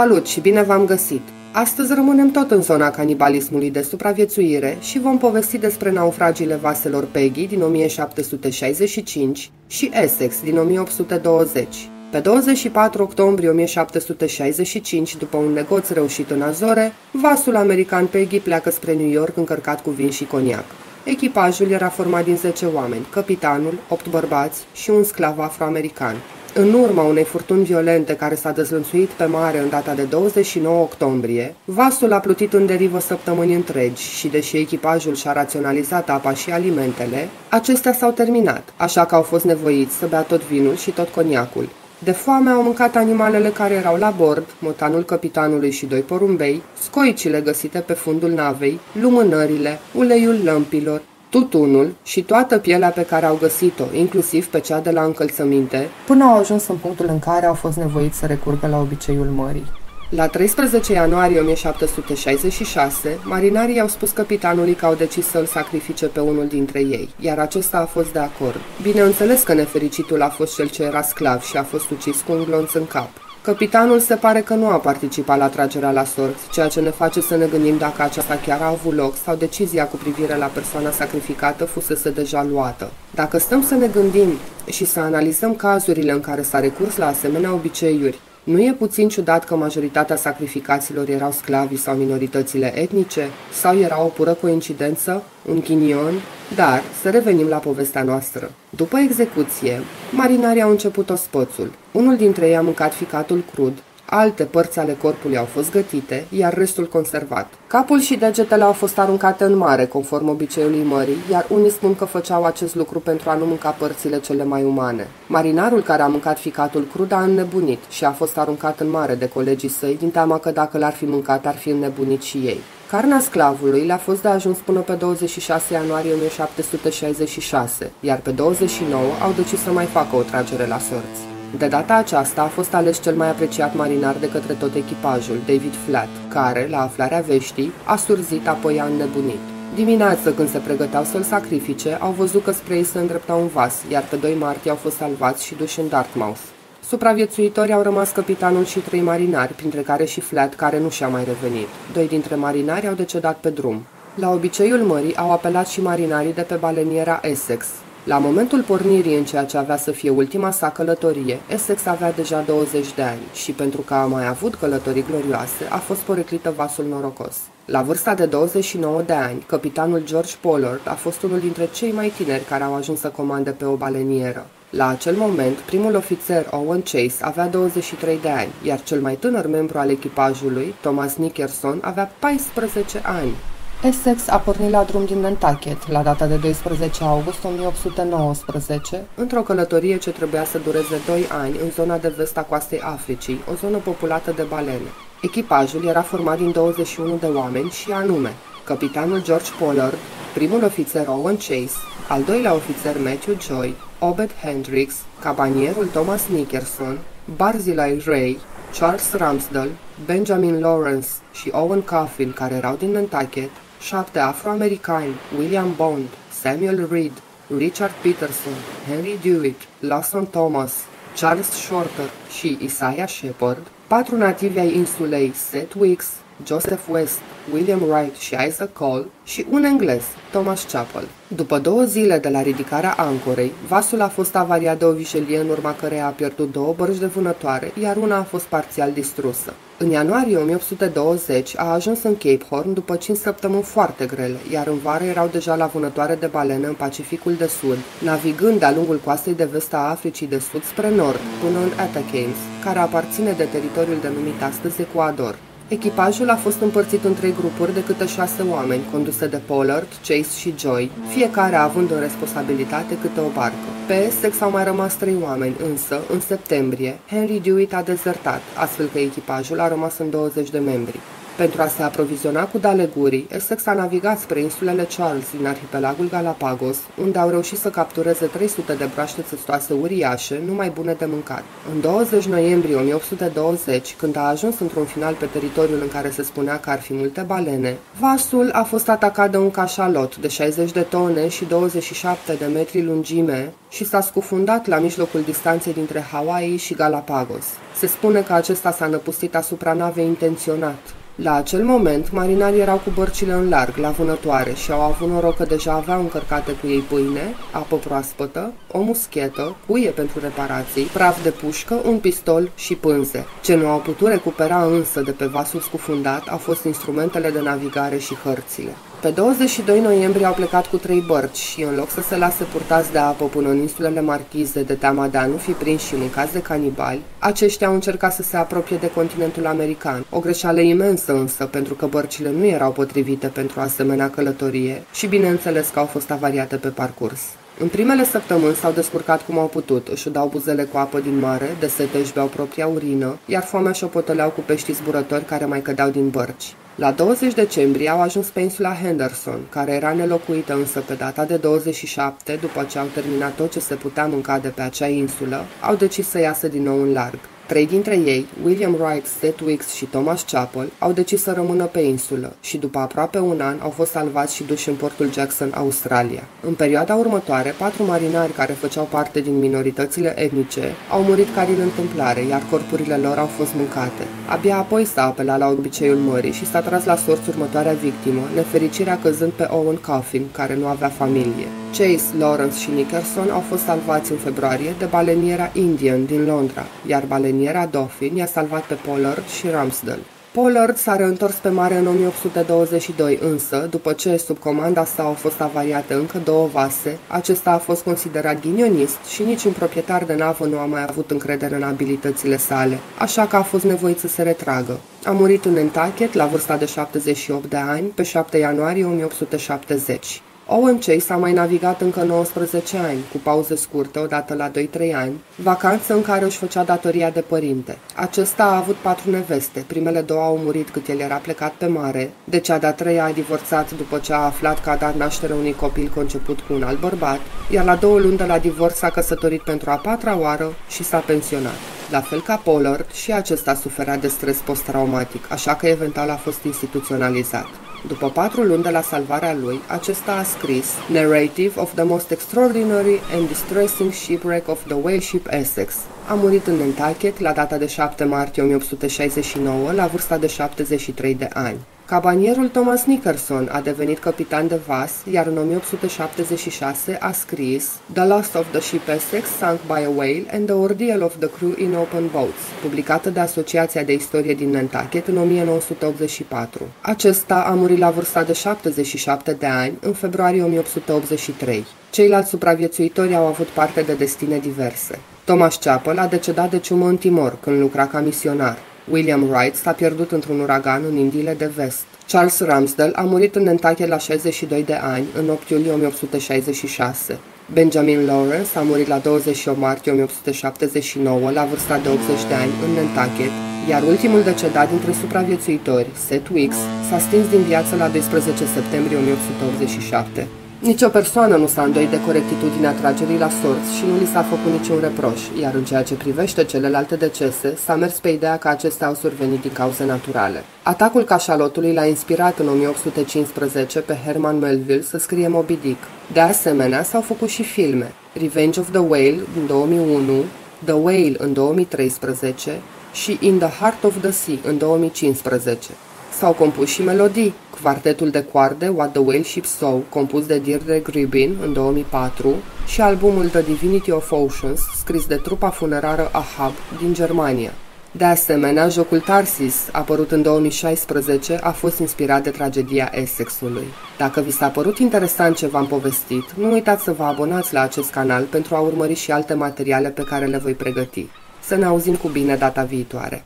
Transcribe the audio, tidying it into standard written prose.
Salut și bine v-am găsit! Astăzi rămânem tot în zona canibalismului de supraviețuire și vom povesti despre naufragiile vaselor Peggy din 1765 și Essex din 1820. Pe 24 octombrie 1765, după un negoț reușit în Azore, vasul american Peggy pleacă spre New York încărcat cu vin și coniac. Echipajul era format din 10 oameni, căpitanul, 8 bărbați și un sclav afroamerican. În urma unei furtuni violente care s-a dezlănțuit pe mare în data de 29 octombrie, vasul a plutit în derivă săptămâni întregi și, deși echipajul și-a raționalizat apa și alimentele, acestea s-au terminat, așa că au fost nevoiți să bea tot vinul și tot coniacul. De foame au mâncat animalele care erau la bord, motanul căpitanului și 2 porumbei, scoicile găsite pe fundul navei, lumânările, uleiul lămpilor, tutunul și toată pielea pe care au găsit-o, inclusiv pe cea de la încălțăminte, până au ajuns în punctul în care au fost nevoiți să recurgă la obiceiul mării. La 13 ianuarie 1766, marinarii au spus căpitanului că au decis să-l sacrifice pe unul dintre ei, iar acesta a fost de acord. Bineînțeles că nefericitul a fost cel ce era sclav și a fost ucis cu un glonț în cap. Căpitanul se pare că nu a participat la tragerea la sorți, ceea ce ne face să ne gândim dacă aceasta chiar a avut loc sau decizia cu privire la persoana sacrificată fusese deja luată. Dacă stăm să ne gândim și să analizăm cazurile în care s-a recurs la asemenea obiceiuri, nu e puțin ciudat că majoritatea sacrificaților erau sclavii sau minoritățile etnice, sau era o pură coincidență, un ghinion? Dar să revenim la povestea noastră. După execuție, marinarii au început ospățul. Unul dintre ei a mâncat ficatul crud, alte părți ale corpului au fost gătite, iar restul conservat. Capul și degetele au fost aruncate în mare, conform obiceiului mării, iar unii spun că făceau acest lucru pentru a nu mânca părțile cele mai umane. Marinarul care a mâncat ficatul crud a înnebunit și a fost aruncat în mare de colegii săi, din teama că dacă l-ar fi mâncat, ar fi înnebunit și ei. Carnea sclavului le-a fost de ajuns până pe 26 ianuarie 1766, iar pe 29 au decis să mai facă o tragere la sorți. De data aceasta a fost ales cel mai apreciat marinar de către tot echipajul, David Flatt, care, la aflarea veștii, a surzit, apoi a înnebunit. Dimineață, când se pregăteau să-l sacrifice, au văzut că spre ei se îndrepta un vas, iar pe 2 martie au fost salvați și duși în Dartmouth. Supraviețuitori au rămas căpitanul și 3 marinari, printre care și Flatt, care nu și-a mai revenit. 2 dintre marinari au decedat pe drum. La obiceiul mării au apelat și marinarii de pe baleniera Essex. La momentul pornirii în ceea ce avea să fie ultima sa călătorie, Essex avea deja 20 de ani și, pentru că a mai avut călătorii glorioase, a fost poreclită vasul norocos. La vârsta de 29 de ani, căpitanul George Pollard a fost unul dintre cei mai tineri care au ajuns să comande pe o balenieră. La acel moment, primul ofițer Owen Chase avea 23 de ani, iar cel mai tânăr membru al echipajului, Thomas Nickerson, avea 14 ani. Essex a pornit la drum din Nantucket, la data de 12 august 1819, într-o călătorie ce trebuia să dureze 2 ani în zona de vest a coastei Africii, o zonă populată de balene. Echipajul era format din 21 de oameni și anume, căpitanul George Pollard, primul ofițer Owen Chase, al doilea ofițer Matthew Joy, Obed Hendrix, cabanierul Thomas Nickerson, Barzilai Ray, Charles Ramsdell, Benjamin Lawrence și Owen Coffin, care erau din Nantucket, 7 afroamericani, William Bond, Samuel Reed, Richard Peterson, Henry Dewitt, Lawson Thomas, Charles Shorter și Isaiah Shepard, 4 nativi ai insulei, Seth Wicks, Joseph West, William Wright și Isaac Cole și un englez, Thomas Chappell. După 2 zile de la ridicarea ancorei, vasul a fost avariat de o vijelie în urma căreia a pierdut 2 bărci de vânătoare, iar una a fost parțial distrusă. În ianuarie 1820 a ajuns în Cape Horn după 5 săptămâni foarte grele, iar în vară erau deja la vânătoare de balenă în Pacificul de Sud, navigând de-a lungul coastei de vest a Africii de Sud spre nord, până în Atacames, care aparține de teritoriul denumit astăzi Ecuador. Echipajul a fost împărțit în 3 grupuri de câte 6 oameni, conduse de Pollard, Chase și Joy, fiecare având în responsabilitate câte o barcă. Pe Essex au mai rămas 3 oameni, însă, în septembrie, Henry Dewitt a dezertat, astfel că echipajul a rămas în 20 de membri. Pentru a se aproviziona cu dalegurii, Essex a navigat spre insulele Charles din arhipelagul Galapagos, unde au reușit să captureze 300 de broaște țestoase uriașe, numai bune de mâncat. În 20 noiembrie 1820, când a ajuns într-un final pe teritoriul în care se spunea că ar fi multe balene, vasul a fost atacat de un cașalot de 60 de tone și 27 de metri lungime și s-a scufundat la mijlocul distanței dintre Hawaii și Galapagos. Se spune că acesta s-a năpustit asupra navei intenționat. La acel moment, marinarii erau cu bărcile în larg, la vânătoare, și au avut noroc că deja aveau încărcate cu ei pâine, apă proaspătă, o muschetă, cuie pentru reparații, praf de pușcă, un pistol și pânze. Ce nu au putut recupera însă de pe vasul scufundat au fost instrumentele de navigare și hărțile. Pe 22 noiembrie au plecat cu 3 bărci și, în loc să se lase purtați de apă până în insulele Marchize de teama de a nu fi prinși și mâncați de canibali, aceștia au încercat să se apropie de continentul american. O greșeală imensă însă, pentru că bărcile nu erau potrivite pentru asemenea călătorie și, bineînțeles, că au fost avariate pe parcurs. În primele săptămâni s-au descurcat cum au putut, își udau buzele cu apă din mare, de sete își beau propria urină, iar foamea și-o poteleau cu peștii zburători care mai cădeau din bărci. La 20 decembrie au ajuns pe insula Henderson, care era nelocuită, însă pe data de 27, după ce au terminat tot ce se putea mânca de pe acea insulă, au decis să iasă din nou în larg. 3 dintre ei, William Wright, Seth Wicks și Thomas Chappell, au decis să rămână pe insulă și după aproape un an au fost salvați și duși în portul Jackson, Australia. În perioada următoare, 4 marinari care făceau parte din minoritățile etnice au murit ca din întâmplare, iar corpurile lor au fost mâncate. Abia apoi s-a apelat la obiceiul mării și s-a tras la sorți următoarea victimă, nefericirea căzând pe Owen Coffin, care nu avea familie. Chase, Lawrence și Nickerson au fost salvați în februarie de baleniera Indian din Londra, iar baleniera Dolphin i-a salvat pe Pollard și Ramsdell. Pollard s-a reîntors pe mare în 1822 însă, după ce sub comanda sa au fost avariate încă 2 vase, acesta a fost considerat ghinionist și niciun proprietar de navă nu a mai avut încredere în abilitățile sale, așa că a fost nevoit să se retragă. A murit în Nantucket la vârsta de 78 de ani, pe 7 ianuarie 1870. Owen Chase a mai navigat încă 19 ani, cu pauze scurte, odată la 2-3 ani, vacanță în care își făcea datoria de părinte. Acesta a avut 4 neveste, primele 2 au murit cât el era plecat pe mare, de cea de-a treia a divorțat după ce a aflat că a dat naștere unui copil conceput cu un alt bărbat, iar la 2 luni de la divorț s-a căsătorit pentru a 4-a oară și s-a pensionat. La fel ca Pollard, și acesta suferea de stres post-traumatic, așa că eventual a fost instituționalizat. După 4 luni de la salvarea lui, acesta a scris Narrative of the Most Extraordinary and Distressing Shipwreck of the Whaleship Essex. A murit în Nantucket la data de 7 martie 1869, la vârsta de 73 de ani. Cabanierul Thomas Nickerson a devenit capitan de vas, iar în 1876 a scris The Loss of the Ship Essex Sunk by a Whale and the Ordeal of the Crew in Open Boats, publicată de Asociația de Istorie din Nantucket în 1984. Acesta a murit la vârsta de 77 de ani, în februarie 1883. Ceilalți supraviețuitori au avut parte de destine diverse. Thomas Chappell a decedat de ciumă în Timor, când lucra ca misionar. William Wright s-a pierdut într-un uragan în Indiile de Vest. Charles Ramsdell a murit în Nantucket la 62 de ani, în 8 iulie 1866. Benjamin Lawrence a murit la 28 martie 1879, la vârsta de 80 de ani, în Nantucket, iar ultimul decedat dintre supraviețuitori, Seth Wicks, s-a stins din viață la 12 septembrie 1887. Nicio persoană nu s-a îndoit de corectitudinea tragerii la sorți și nu li s-a făcut niciun reproș, iar în ceea ce privește celelalte decese, s-a mers pe ideea că acestea au survenit din cauze naturale. Atacul cașalotului l-a inspirat în 1815 pe Herman Melville să scrie Moby Dick. De asemenea, s-au făcut și filme. Revenge of the Whale în 2001, The Whale în 2013 și In the Heart of the Sea în 2015. S-au compus și melodii. Quartetul de coarde What the Whale Ship Saw, compus de Deirdre Gribbin în 2004, și albumul The Divinity of Oceans, scris de trupa funerară Ahab din Germania. De asemenea, jocul Tarsis, apărut în 2016, a fost inspirat de tragedia Essexului. Dacă vi s-a părut interesant ce v-am povestit, nu uitați să vă abonați la acest canal pentru a urmări și alte materiale pe care le voi pregăti. Să ne auzim cu bine data viitoare!